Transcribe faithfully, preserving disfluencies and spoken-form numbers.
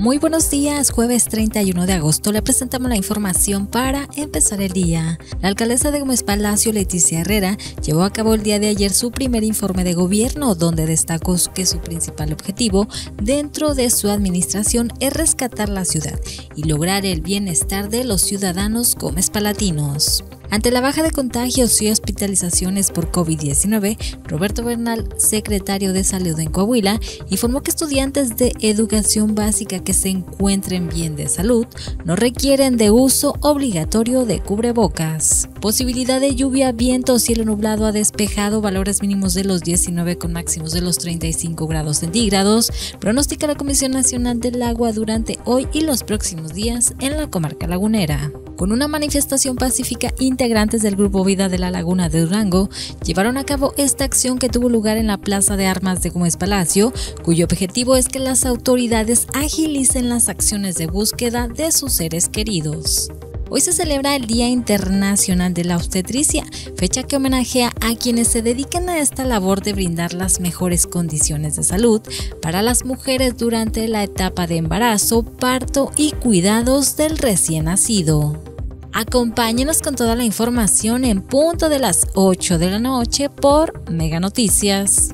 Muy buenos días, jueves treinta y uno de agosto le presentamos la información para empezar el día. La alcaldesa de Gómez Palacio, Leticia Herrera, llevó a cabo el día de ayer su primer informe de gobierno, donde destacó que su principal objetivo dentro de su administración es rescatar la ciudad y lograr el bienestar de los ciudadanos gómezpalatinos. Ante la baja de contagios y hospitalizaciones por COVID diecinueve, Roberto Bernal, secretario de Salud en Coahuila, informó que estudiantes de educación básica que se encuentren bien de salud no requieren de uso obligatorio de cubrebocas. Posibilidad de lluvia, viento o cielo nublado a despejado, valores mínimos de los diecinueve con máximos de los treinta y cinco grados centígrados, pronostica la Comisión Nacional del Agua durante hoy y los próximos días en la Comarca Lagunera. Con una manifestación pacífica, integrantes del Grupo Vida de la Laguna de Durango llevaron a cabo esta acción que tuvo lugar en la Plaza de Armas de Gómez Palacio, cuyo objetivo es que las autoridades agilicen las acciones de búsqueda de sus seres queridos. Hoy se celebra el Día Internacional de la Obstetricia, fecha que homenajea a quienes se dedican a esta labor de brindar las mejores condiciones de salud para las mujeres durante la etapa de embarazo, parto y cuidados del recién nacido. Acompáñenos con toda la información en punto de las ocho de la noche por Mega Noticias.